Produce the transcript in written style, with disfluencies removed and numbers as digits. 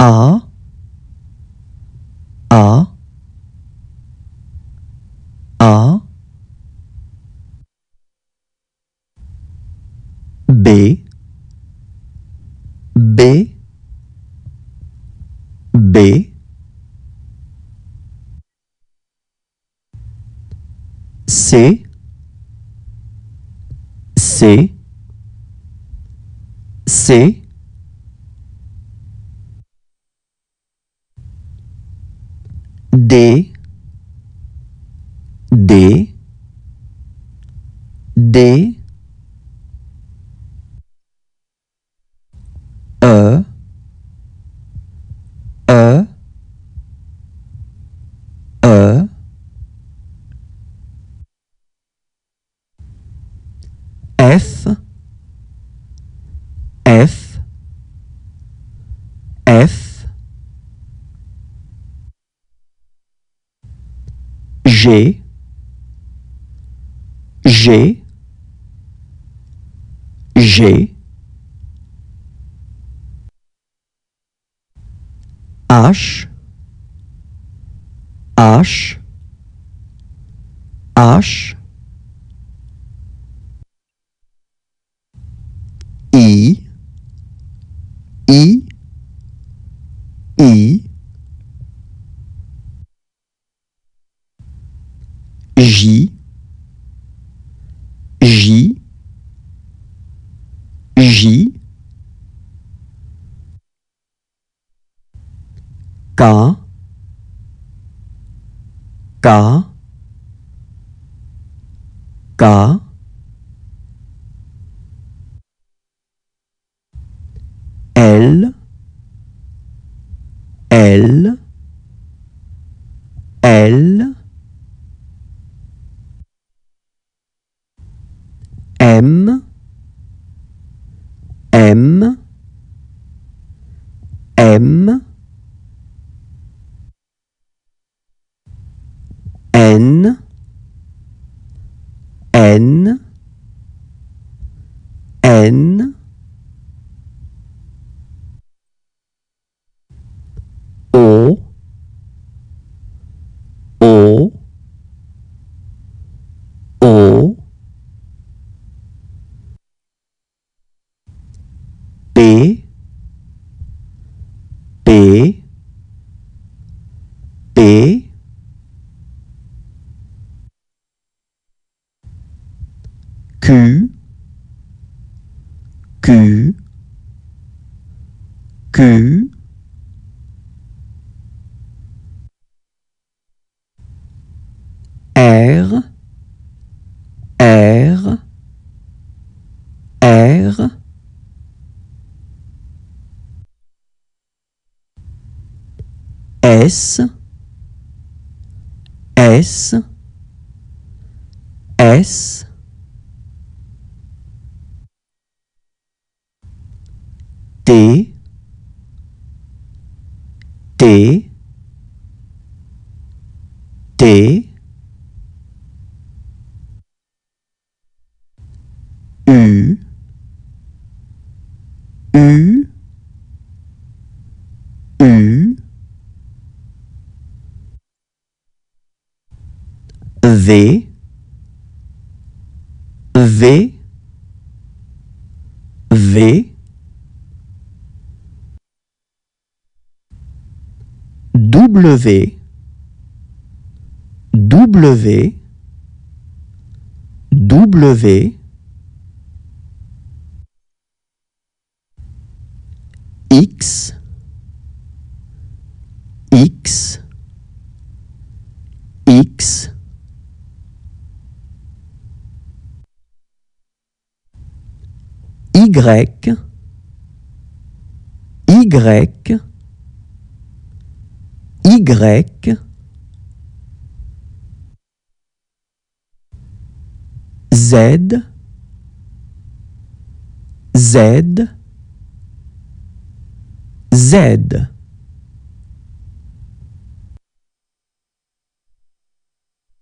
A B B B C C C D D D F F F G G G H H H I I I J J J K K K L L L M M M N N N O O O P P P Q Q Q R R R S S S T T T U U U V V V W W W X X X Y Y Y Z Z Z